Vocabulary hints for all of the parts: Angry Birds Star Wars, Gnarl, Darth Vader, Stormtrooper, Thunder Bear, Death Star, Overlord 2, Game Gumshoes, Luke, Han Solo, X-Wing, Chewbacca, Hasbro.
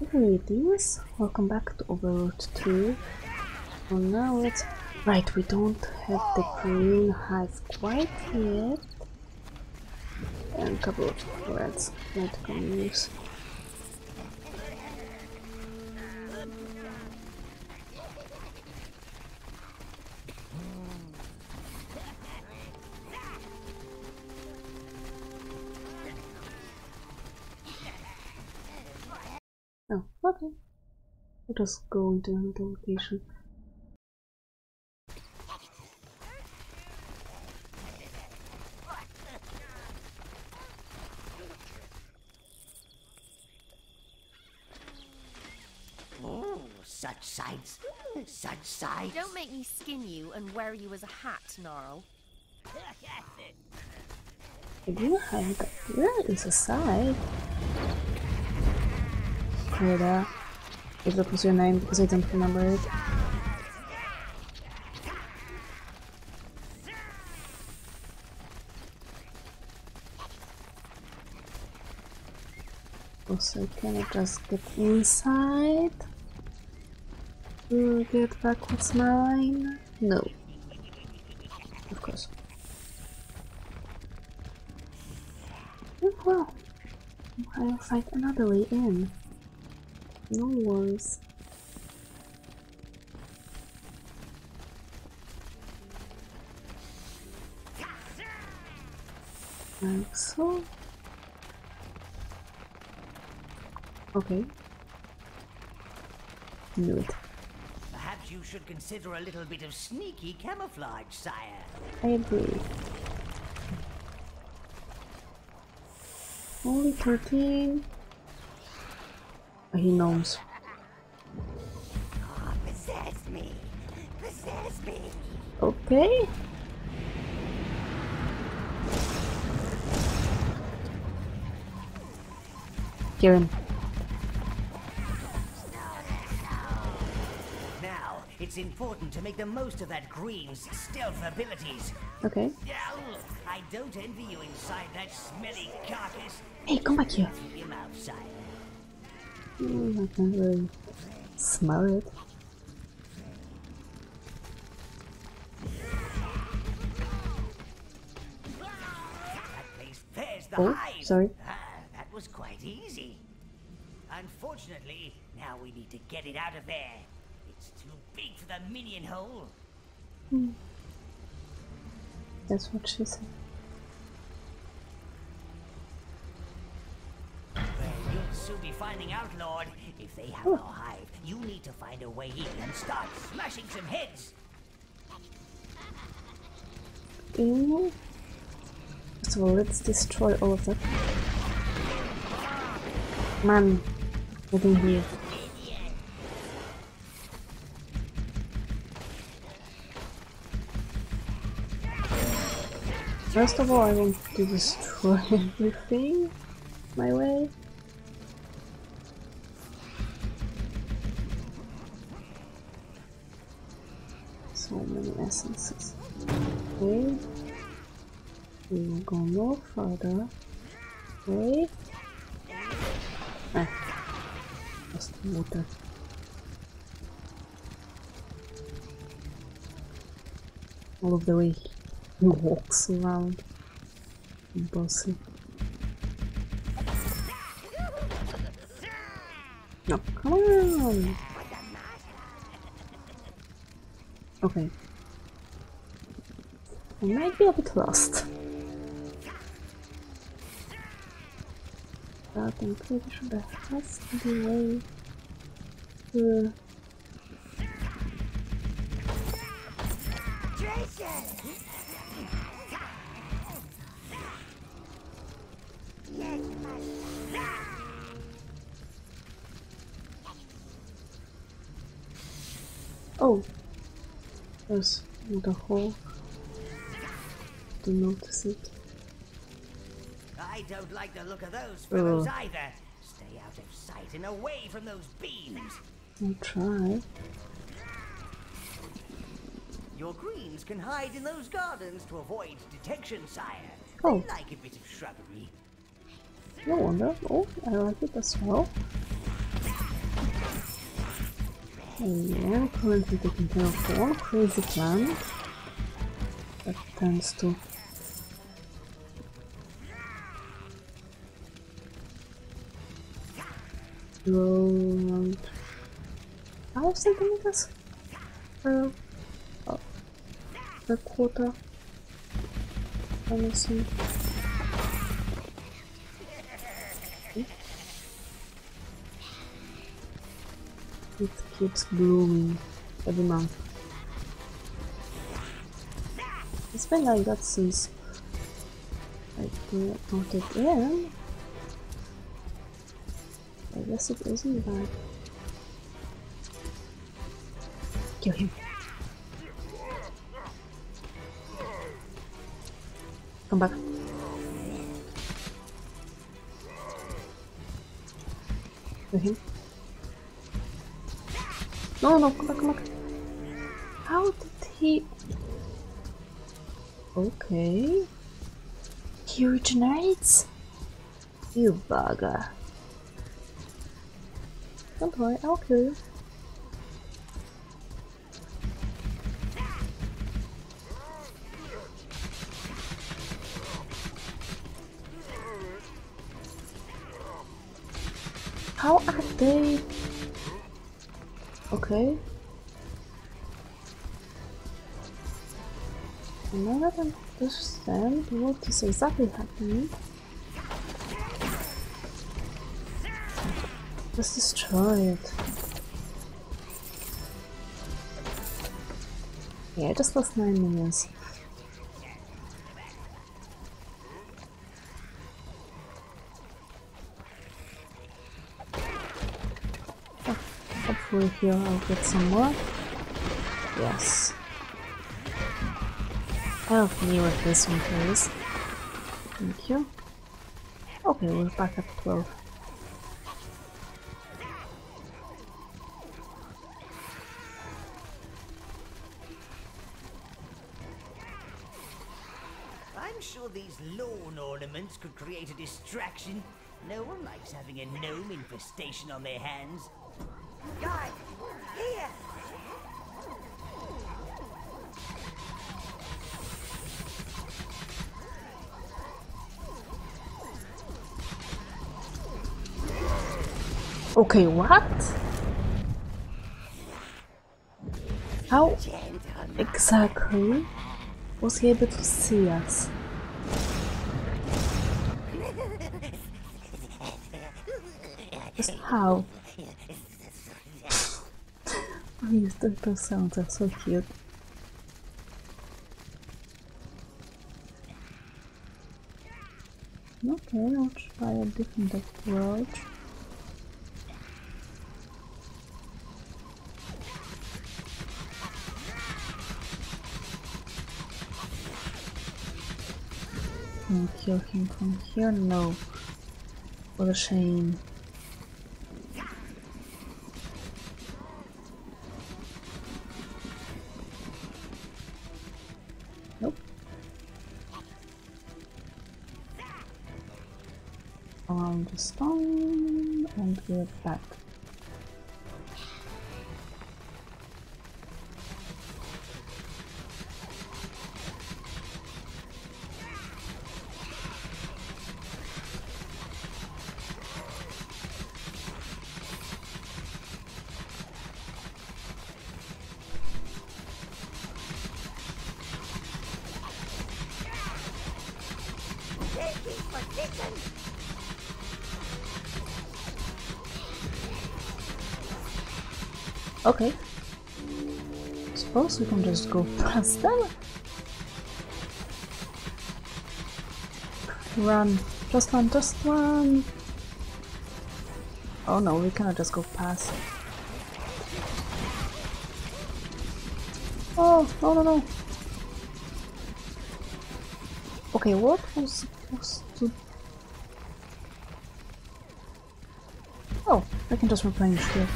Hey ladies, welcome back to Overlord 2. So now let's... Right, we don't have the green hive quite yet. And a couple of rats that can use. Oh, okay. Let us go into another location. Oh, such sights. Such sights. Don't make me skin you and wear you as a hat, Gnarl. I do have that. Where is a side? Mira, if that was your name, because I don't remember it. Also, can I just get inside? To get back what's mine? No. Of course. Oh well. I'll find another way in. No worries. Like so. Okay. Do it. Perhaps you should consider a little bit of sneaky camouflage, sire. I agree. Only 13. He knows. Oh, possess me. Possess me. Okay. Kieran. Now, it's important to make the most of that green's stealth abilities. Okay. I don't envy you inside that smelly carcass. Hey, come back here. I can't really smell it. Oh, sorry. That was quite easy. Unfortunately, now we need to get it out of there. It's too big for the minion hole. That's what she said. Be finding out, Lord. If they have no hive, you need to find a way in and start smashing some heads. Okay. So let's destroy all of that. Man, get in here. First of all, I want to destroy everything my way. Essences. Okay. We will go no further. Okay. Just water. All of the way he walks around. Bossy. No, come on! Okay. I might be a bit lost. But I'm pretty sure there has to be a way to... Oh! There's another hole. To notice it. I don't like the look of those fellows either. Stay out of sight and away from those beams. I'll try. Your greens can hide in those gardens to avoid detection, sire. Oh. I like a bit of shrubbery. No wonder. Oh, I like it as well. And yeah, currently taking care of all crazy plants that tends to roll out. I was thinking it was a quarter. Honestly. It keeps blooming every month. It's been like that since I bought it in. I guess it isn't bad. Kill him. Come back. Kill him. No, no, come back, come back. How did he... Okay... He regenerates? You bugger. Don't worry, I'll kill you. How are they... Okay. And now that I understand what is exactly happening, let's destroy it. Yeah, I just lost 9 minions. Here I'll get some more. Yes. Help me with this one, please. Thank you. Okay, we're back at 12. I'm sure these lawn ornaments could create a distraction. No one likes having a gnome infestation on their hands. Guys, here! Okay, what? How exactly was he able to see us? Just how? These little sounds are so cute. Okay, I'll try a different approach. Can I kill him from here? No. What a shame. Around the stone and we're back. Okay. Suppose we can just go past them. Run. Just run, just run. Oh no, we cannot just go past. Oh, no, no, no. Okay, what was supposed to... Oh, I can just replenish here.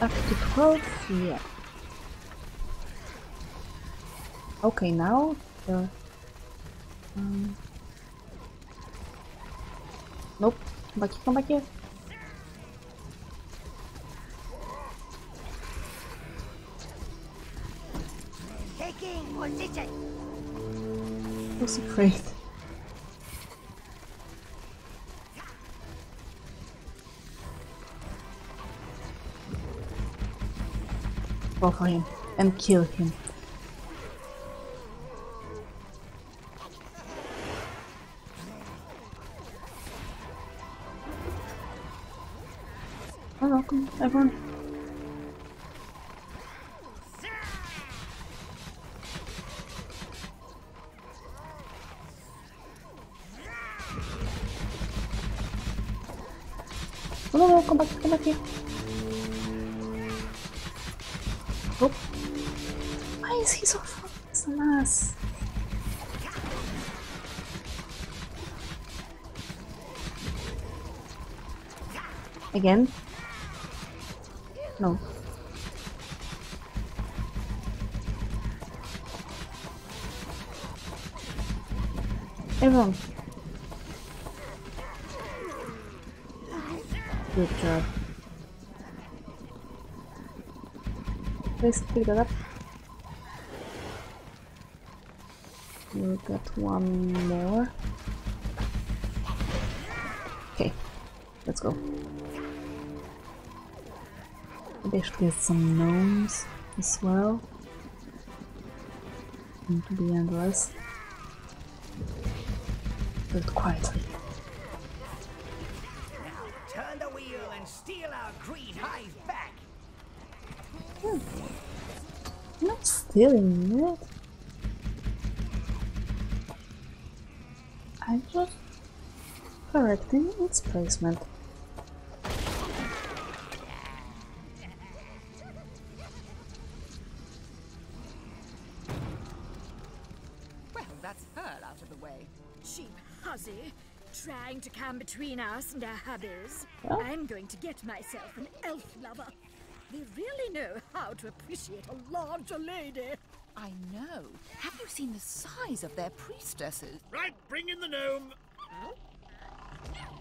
Back to 12, yeah. Okay, now the... Nope, come back here, come back here. What's afraid? Go for him and kill him. You're welcome, everyone. No, come back here. Oh. Why is he so fast on us? Again? No. Everyone. Good job. Please pick that up. You got one more. Okay, let's go. There's some gnomes as well. Need to be endless. But quietly. Hmm. Not stealing it. I'm just correcting its placement. Well, that's her out of the way. Cheap hussy, trying to come between us and our hobbies. Well. I'm going to get myself an elf lover. They really know how to appreciate a larger lady. I know. Have you seen the size of their priestesses? Right, bring in the gnome. Huh?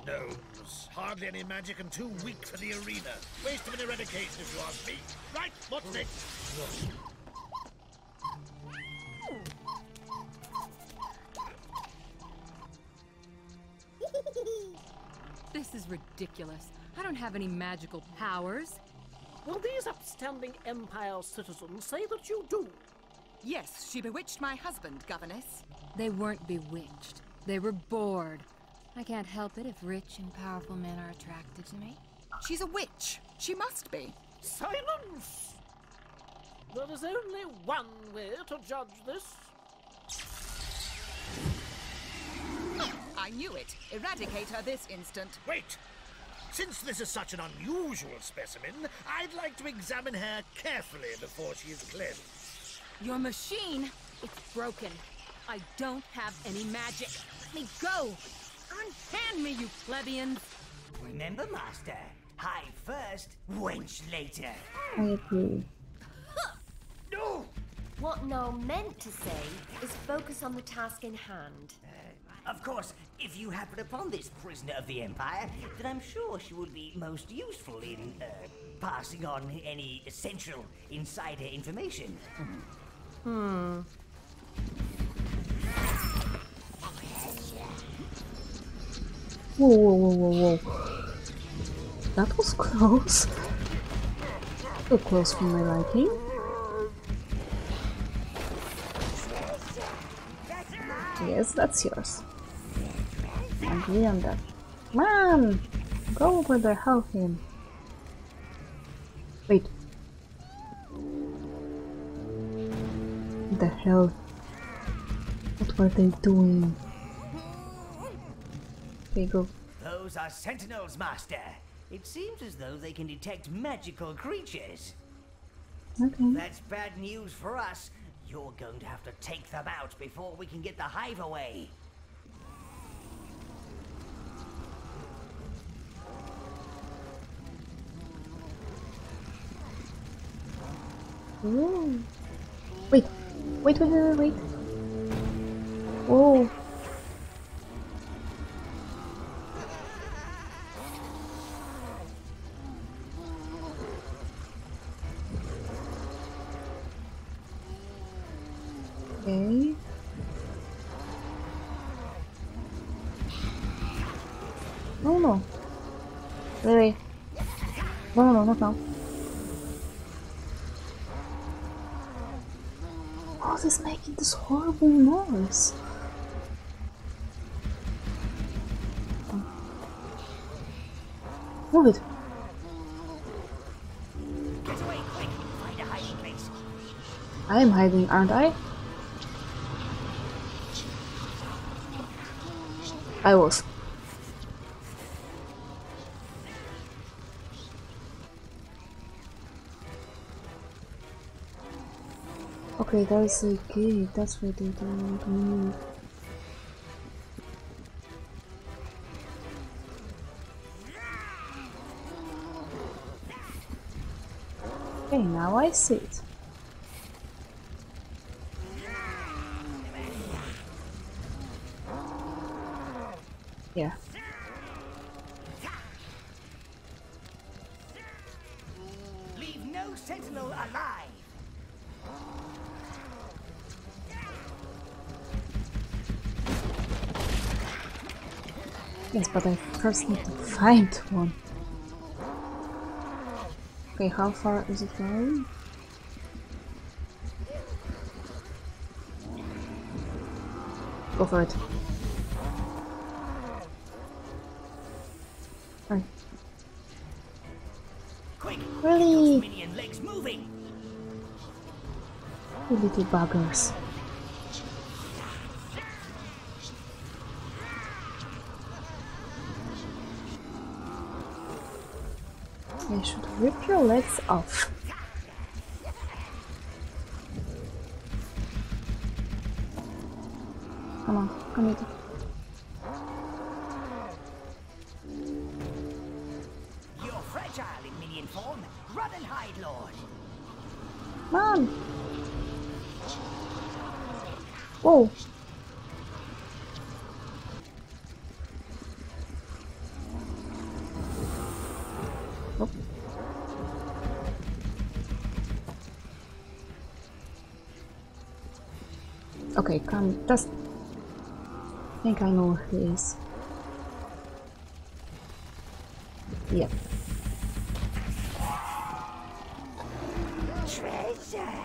No, there's hardly any magic and too weak for the arena. Waste of an eradication if you ask me. Right, what's it? This is ridiculous. I don't have any magical powers. Well, these upstanding Empire citizens say that you do. Yes, she bewitched my husband, governess. They weren't bewitched. They were bored. I can't help it if rich and powerful men are attracted to me. She's a witch. She must be. Silence! There is only one way to judge this. Oh, I knew it. Eradicate her this instant. Wait! Since this is such an unusual specimen, I'd like to examine her carefully before she is cleansed. Your machine? It's broken. I don't have any magic. Let me go! Unhand me, you plebeians! Remember, Master, high first, wench later. I agree. No! What Noel meant to say is focus on the task in hand. Of course, if you happen upon this prisoner of the Empire, then I'm sure she will be most useful in passing on any essential insider information. Hmm. Whoa. That was close. Too close for my liking. Yes, that's yours. Agree on that. Man! Go over there, help him. Wait. What the hell? What were they doing? Okay, go. Those are sentinels, Master. It seems as though they can detect magical creatures. Okay. That's bad news for us. You're going to have to take them out before we can get the hive away. Ooh. Wait. Whoa. Ok. No, no. Bebé. Vámonos, no, no. Oh, this is making this horrible noise. Move it. Get away quick. Find a hiding place. I am hiding, aren't I? I was. Okay, that is a key. That's where they don't want to move. Okay, now I see it. Yeah. Leave no sentinel alive. Yes, but I first need to find one. Okay, how far is it going? Go for it. Alright. Quick! Really? Minion legs moving. You little buggers. I should rip your legs off. Come on, come with it. You're fragile in minion form. Run and hide, Lord. Mom. Whoa. Okay, come, just... I think I know where he is. Yep. Treasure!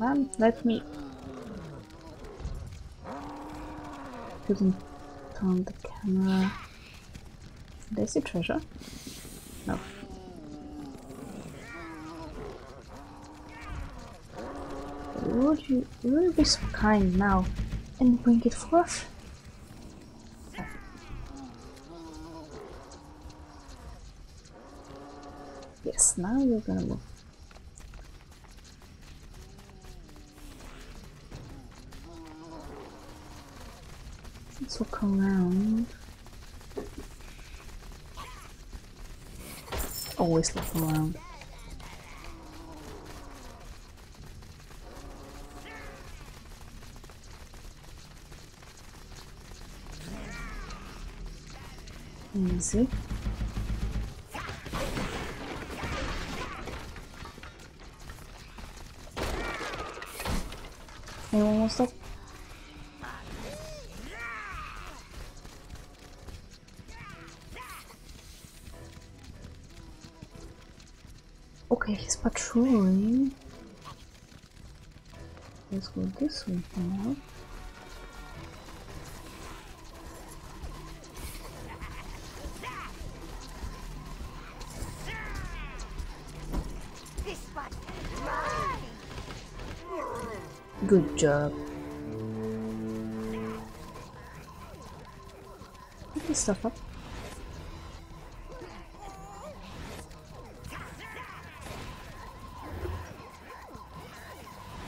Mom, let me... Couldn't turn the camera... There's the treasure. No. Would you be so kind now and bring it forth? Oh. Yes, now we're gonna move. Let's walk around. Always look around. Easy. Anyone wants that? Okay, he's patrolling. Let's go this way now. Good job. Pick this stuff up.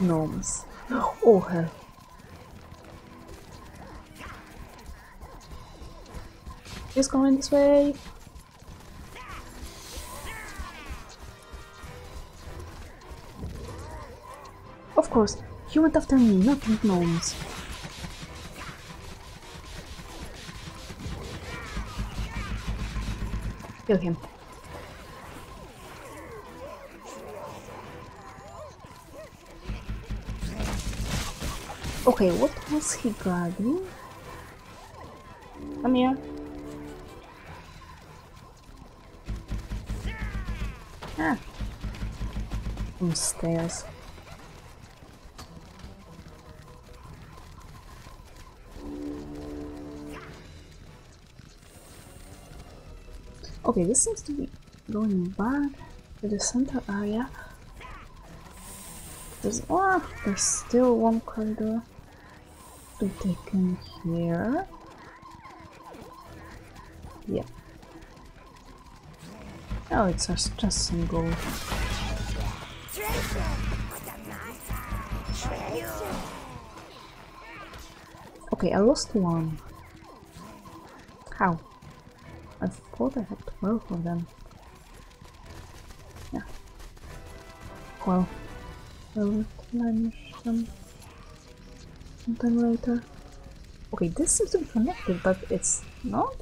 Gnomes. Oh hell. Just going this way. Of course. He went after me, not gnomes. Kill him. Okay, what was he grabbing? Come here. Ah. Some stairs. Okay, this seems to be going back to the center area. There's still one corridor to take in here. Yeah. Oh, it's just some gold. Okay, I lost one. How? I thought I had 12 of them. Yeah. Well, I'll replenish them sometime later. Okay, this seems to be connected, but it's not?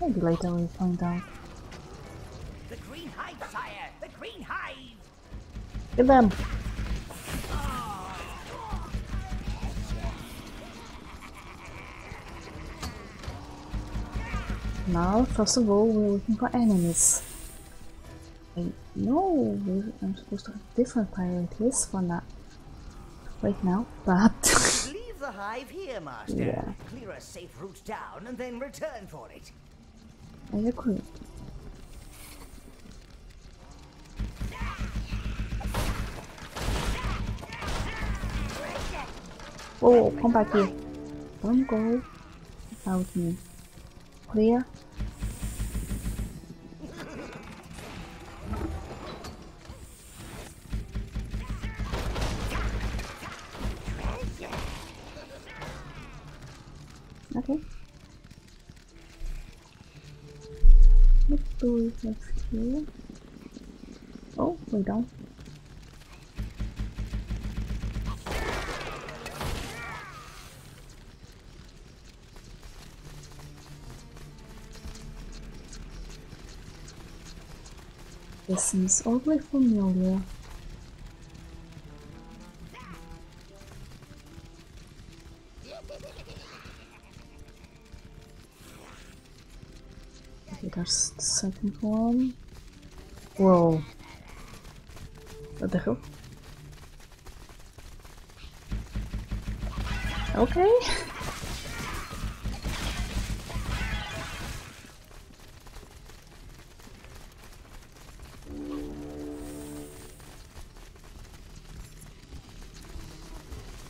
Maybe later we'll find out. The green hive, sire! The green hive! Get them! Now, first of all, we're looking for enemies. I know I'm supposed to have different priorities for now. Right now, but leave the hive here, master. Yeah. Clear a safe route down and then return for it. I agree. Oh, come back here! Don't go without me. Clear. Okay. What do we have here? Oh, we don't. This seems awfully familiar. There's the second one. Whoa. What the hell? Okay.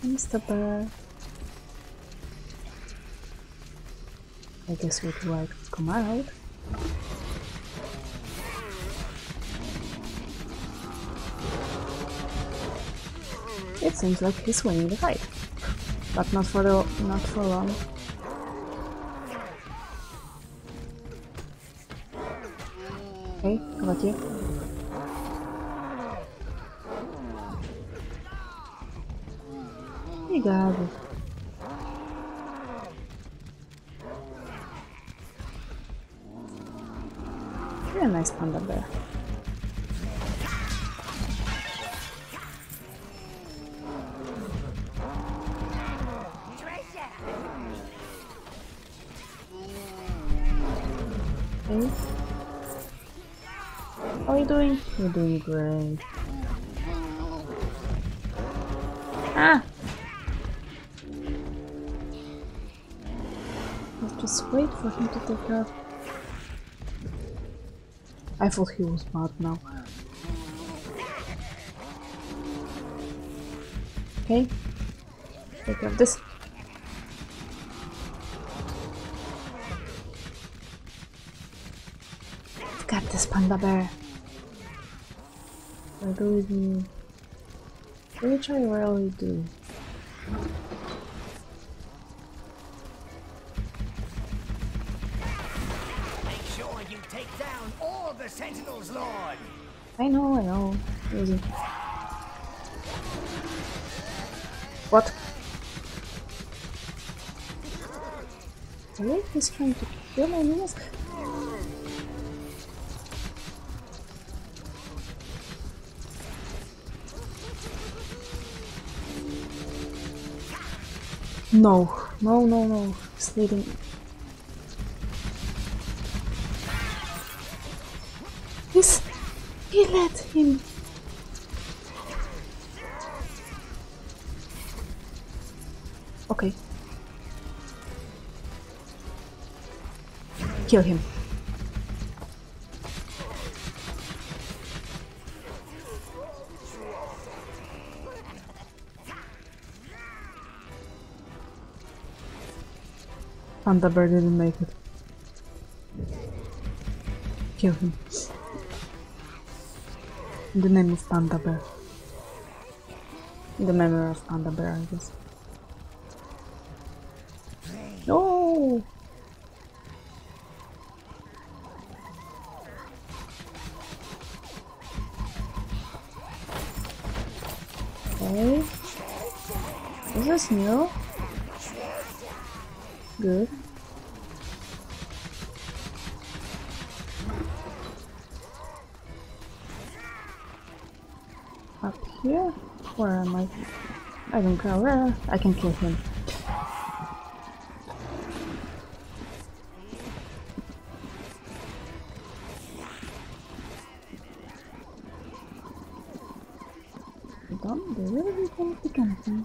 Mr. Bear. I guess we'd like to come out. It seems like he's winning the fight, but not for long. Okay, how about you? Obrigado. You're a nice panda bear. Okay. How are you doing? You're doing great. Ah! Just wait for him to take care of. I thought he was mad now. Okay, take care of this. I've got this panda bear. I do, which I rarely do. I know. Easy. What? Really? He's trying to kill my enemies? No. It's leading. Yes! He let him! Okay. Kill him. Thunder Bear didn't make it. Kill him. In the name of Thunder Bear. In the memory of Thunder Bear, I guess. No! Okay. Is this new? Good. Up here? Where am I? I don't care where. I can kill him. Don't do everything to come to me.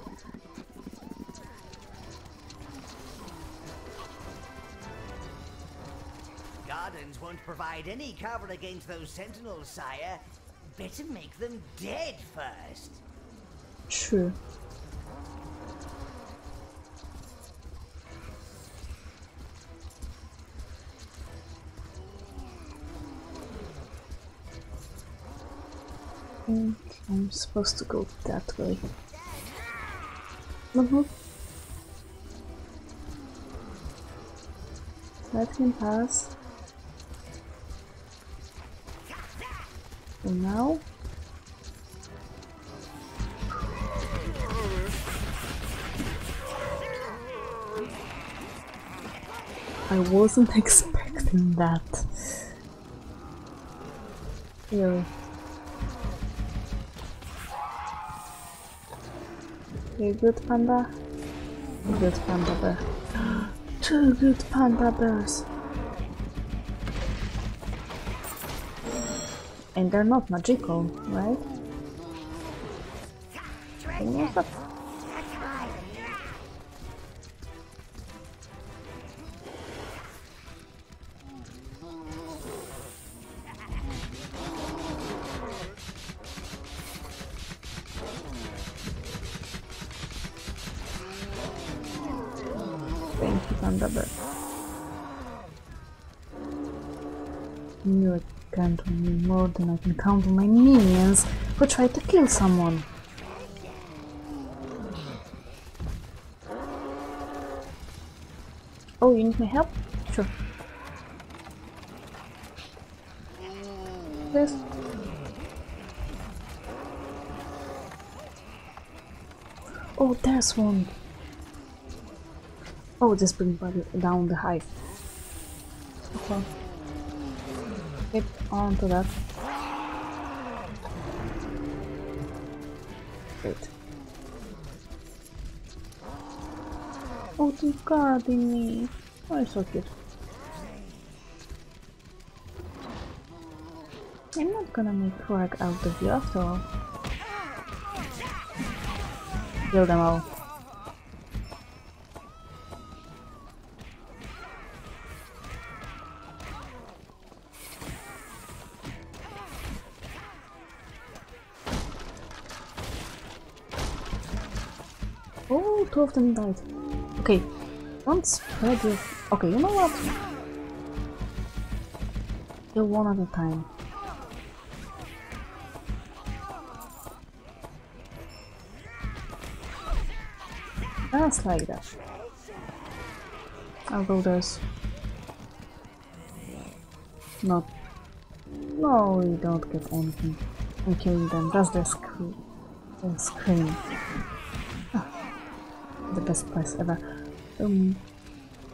Gardens won't provide any cover against those sentinels, sire. Better make them dead first. True. I think I'm supposed to go that way. Let him pass. And now? I wasn't expecting that. Here. Okay, good panda. Good panda bear. 2 good panda bears. And they're not magical, right? What's up? Thank you, Thunder Bear. Knew it. Count on me more than I can count on my minions who try to kill someone. Oh, you need my help? Sure. This. Oh, there's one. Oh, just bring down the hive. Okay. Get onto that. Great. Oh, they're guarding me. Oh, it's so cute. I'm not gonna make work out of you after all. Kill them all. Oh, 2 of them died. Okay, don't spread your... Okay, you know what? Kill one at a time. Just like that. Although there's... Not... No, we don't get anything. I'm killing them, just their scream. The best price ever.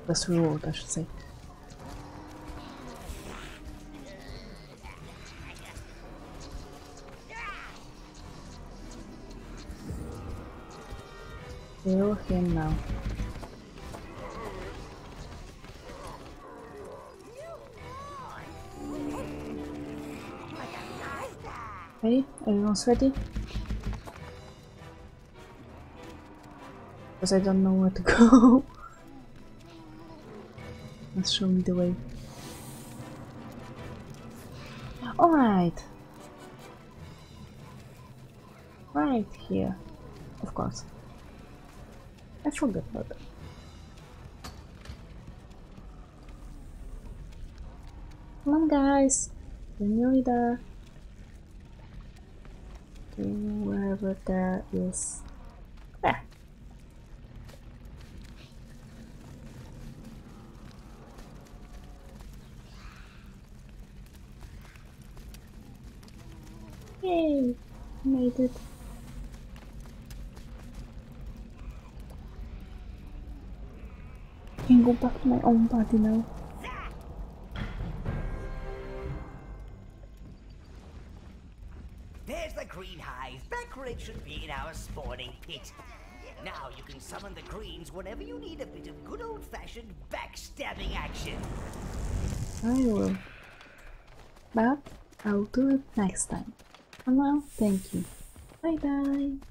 Best reward, I should say. Kill him now. Okay, everyone's ready? Because I don't know where to go. Let's show me the way. Alright! Right here. Of course. I forgot about that. Come on guys! We're nearly there. Okay, wherever there is. There! Yay! Made it. I can go back to my own party now. There's the green hive. That crate should be in our spawning pit. Now you can summon the greens whenever you need a bit of good old-fashioned backstabbing action. I will. But I'll do it next time. For now, thank you. Bye bye.